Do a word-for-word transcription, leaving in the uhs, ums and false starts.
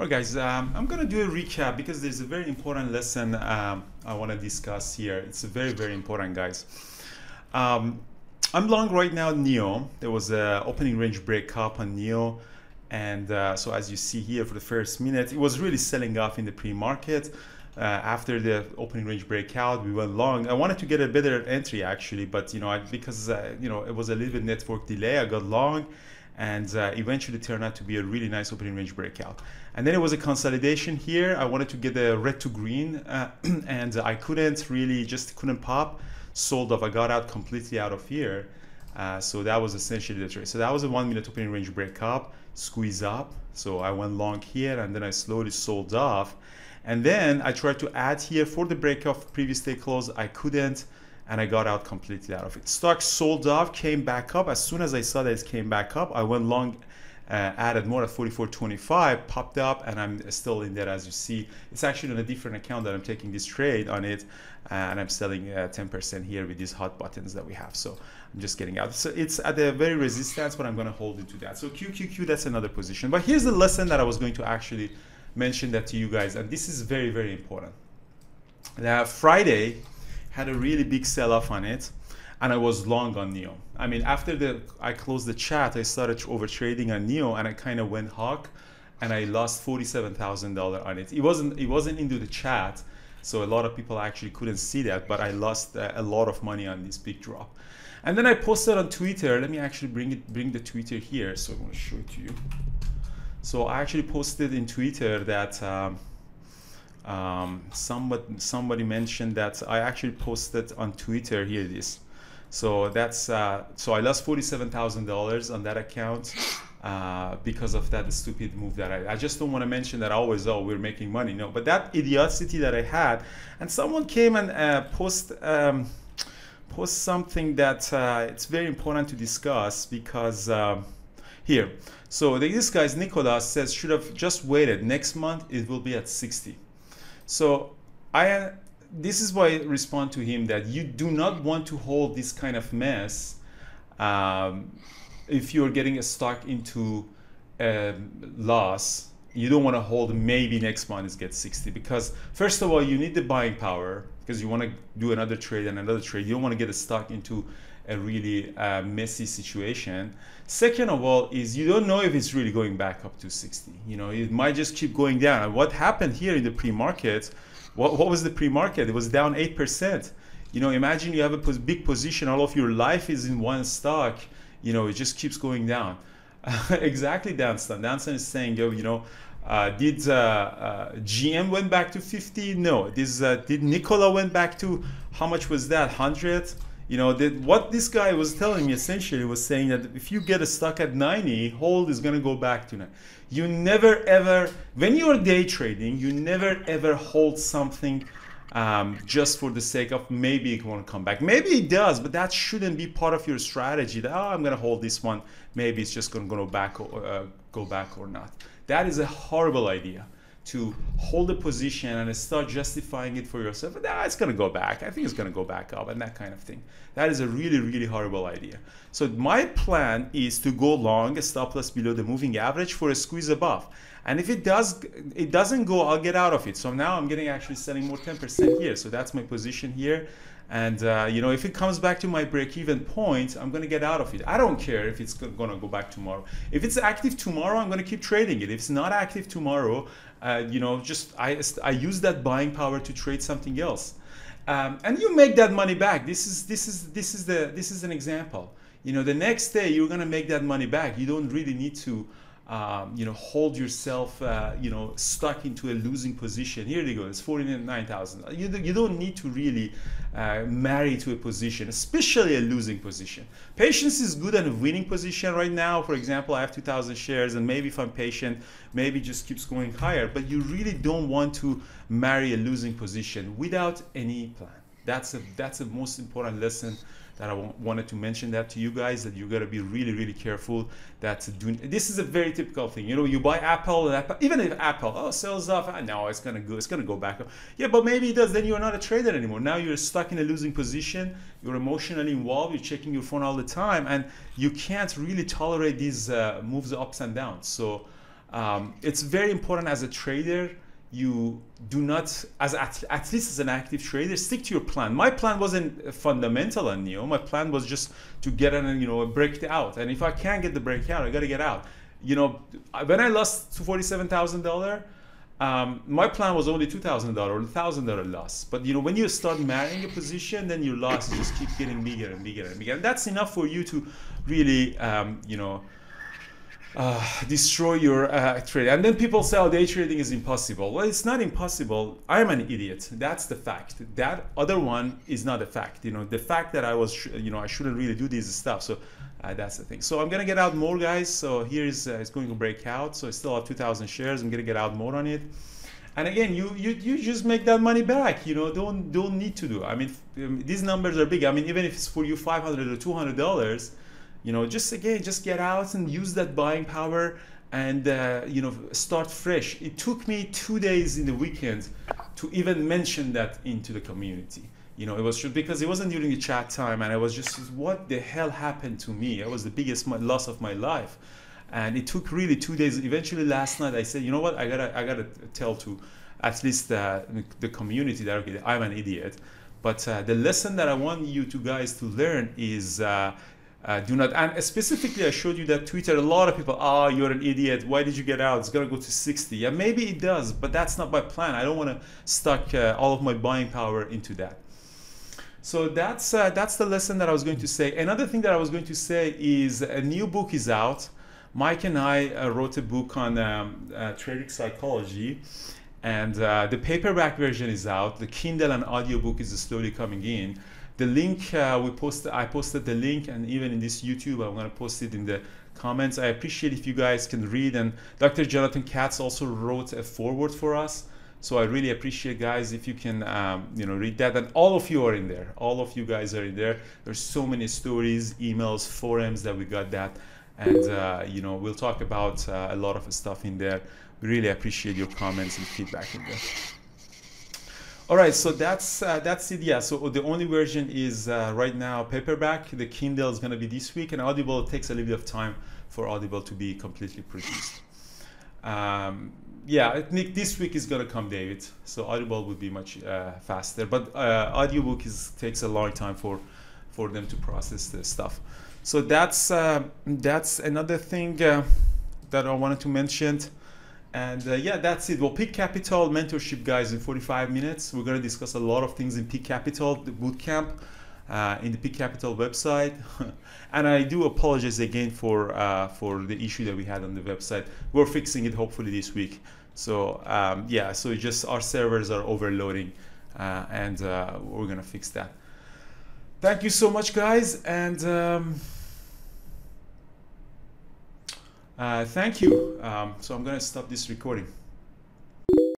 All right, guys, um, I'm going to do a recap because there's a very important lesson um, I want to discuss here. It's very, very important, guys. Um, I'm long right now N I O. There was an opening range break up on N I O. And uh, so as you see here for the first minute, it was really selling off in the pre-market. Uh, after the opening range breakout, we went long. I wanted to get a better entry actually, but you know, I, because uh, you know, it was a little bit network delay, I got long, and uh, eventually turned out to be a really nice opening range breakout. And then it was a consolidation here. I wanted to get the red to green, uh, and I couldn't really, just couldn't pop. Sold off. I got out completely out of here. Uh, so that was essentially the trade. So that was a one-minute opening range break up, squeeze up. So I went long here, and then I slowly sold off. And then I tried to add here for the break off previous day close. I couldn't, and I got out completely out of it. Stock sold off, came back up. As soon as I saw that it came back up, I went long, uh, added more at forty-four twenty-five, popped up, and I'm still in there as you see. It's actually on a different account that I'm taking this trade on it, and I'm selling ten percent uh, here with these hot buttons that we have. So I'm just getting out. So it's at the very resistance, but I'm going to hold into that. So Q Q Q, that's another position. But here's the lesson that I was going to actually mention that to you guys, and this is very, very important. Now, Friday had a really big sell-off on it, and I was long on N I O. I mean, after the I closed the chat, I started over trading on N I O, and I kind of went hawk, and I lost forty-seven thousand dollars on it. It wasn't it wasn't into the chat, so a lot of people actually couldn't see that, but I lost a lot of money on this big drop. And then I posted on Twitter. Let me actually bring it bring the Twitter here, so I'm going to show it to you. So I actually posted in Twitter that um, um, somebody, somebody mentioned that I actually posted on Twitter, here it is. So that's, uh, so I lost forty-seven thousand dollars on that account uh, because of that stupid move that I, I just don't want to mention that I always, oh, we're making money. No, but that idiocy that I had, and someone came and uh, post, um, post something that uh, it's very important to discuss because um, here. So this guy's Nikola says should have just waited. Next month it will be at sixty. So I this is why I respond to him that you do not want to hold this kind of mess um, if you're getting a stock into a loss. You don't want to hold maybe next month it gets sixty, because first of all you need the buying power because you want to do another trade and another trade. You don't want to get a stock into a really uh, messy situation. Second of all is you don't know if it's really going back up to sixty. You know, it might just keep going down. And what happened here in the pre-market, what, what was the pre-market? It was down eight percent. You know, imagine you have a pos big position, all of your life is in one stock. You know, it just keeps going down. Exactly, Danson. Danson is saying, yo, you know, uh, did uh, uh, G M went back to fifty? No. This, uh, did Nikola went back to, how much was that, one hundred? You know, that what this guy was telling me essentially was saying that if you get a stock at ninety, hold is going to go back to ninety. You never ever, when you're day trading, you never ever hold something um, just for the sake of maybe it won't come back. Maybe it does, but that shouldn't be part of your strategy. That, oh, I'm going to hold this one. Maybe it's just going to go back or, uh, go back or not. That is a horrible idea. To hold a position and start justifying it for yourself. Nah, it's going to go back. I think it's going to go back up and that kind of thing. That is a really, really horrible idea. So my plan is to go long, a stop loss below the moving average for a squeeze above. And if it does, it doesn't go, I'll get out of it. So now I'm getting actually selling more ten percent here. So that's my position here. And uh, you know, if it comes back to my break-even point, I'm going to get out of it. I don't care if it's going to go back tomorrow. If it's active tomorrow, I'm going to keep trading it. If it's not active tomorrow, uh, you know, just I, I use that buying power to trade something else. Um, and you make that money back. This is this is this is the this is an example. You know, the next day you're going to make that money back. You don't really need to. Um, you know, hold yourself, uh, you know, stuck into a losing position. Here they go, it's forty-nine thousand. You, you don't need to really uh, marry to a position, especially a losing position. Patience is good at a winning position right now. For example, I have two thousand shares, and maybe if I'm patient, maybe it just keeps going higher. But you really don't want to marry a losing position without any plan. That's a, that's the most important lesson that I wanted to mention that to you guys, that you got to be really, really careful. That's doing, this is a very typical thing. You know, you buy Apple, and Apple even if Apple, oh, sells off, ah, no, it's gonna go, it's gonna go back up. Yeah, but maybe it does. Then you're not a trader anymore. Now you're stuck in a losing position. You're emotionally involved. You're checking your phone all the time, and you can't really tolerate these uh, moves ups and downs. So Um, it's very important as a trader, you do not, as at, at least as an active trader, stick to your plan. My plan wasn't fundamental on N I O. My plan was just to get in and, you know, break out. And if I can't get the breakout, I got to get out. You know, when I lost forty-seven thousand dollars, um, my plan was only two thousand dollars or one thousand dollars loss. But, you know, when you start marrying a position, then your losses just keep getting bigger and bigger and bigger. And that's enough for you to really, um, you know, Uh, destroy your uh, trade. And then people say, oh, day trading is impossible. Well, it's not impossible. I'm an idiot. That's the fact. That other one is not a fact. You know, the fact that I was, you know, I shouldn't really do these stuff. So uh, that's the thing. So I'm going to get out more, guys. So here is, uh, it's going to break out. So I still have two thousand shares. I'm going to get out more on it. And again, you, you you just make that money back. You know, don't don't need to do. I mean, these numbers are big. I mean, even if it's for you five hundred dollars or two hundred dollars, you know, just again, just get out and use that buying power and, uh, you know, start fresh. It took me two days in the weekend to even mention that into the community. You know, it was because it wasn't during the chat time, and I was just, what the hell happened to me? It was the biggest loss of my life. And it took really two days. Eventually last night I said, you know what, I gotta, I gotta tell to at least uh, the community that, okay, I'm an idiot. But uh, the lesson that I want you two guys to learn is, uh, Uh, do not, and specifically I showed you that Twitter, a lot of people, oh, you're an idiot, why did you get out, it's gonna go to sixty. Yeah, maybe it does, but that's not my plan. I don't want to stuck uh, all of my buying power into that. So that's uh, that's the lesson that I was going to say. Another thing that I was going to say is a new book is out. Mike and I uh, wrote a book on um, uh, trading psychology, and uh, the paperback version is out. The Kindle and audiobook is slowly coming in. The link uh, we posted, I posted the link, and even in this YouTube, I'm gonna post it in the comments. I appreciate if you guys can read, and Doctor Jonathan Katz also wrote a foreword for us. So I really appreciate, guys, if you can, um, you know, read that. And all of you are in there. All of you guys are in there. There's so many stories, emails, forums that we got that, and uh, you know, we'll talk about uh, a lot of stuff in there. We really appreciate your comments and feedback in there. All right, so that's uh, that's it. Yeah, so the only version is uh, right now paperback. The Kindle is going to be this week, and Audible takes a little bit of time for Audible to be completely produced. Um, yeah, I think this week is going to come, David. So Audible would be much uh, faster, but uh, audiobook is takes a long time for for them to process the stuff. So that's uh, that's another thing uh, that I wanted to mention. And uh, yeah, that's it. Well, Peak Capital mentorship, guys, in forty-five minutes. We're going to discuss a lot of things in Peak Capital, the bootcamp, uh, in the Peak Capital website. And I do apologize again for uh, for the issue that we had on the website. We're fixing it hopefully this week. So um, yeah, so it's just our servers are overloading, uh, and uh, we're going to fix that. Thank you so much, guys. And Um, Uh, thank you. Um, so I'm going to stop this recording.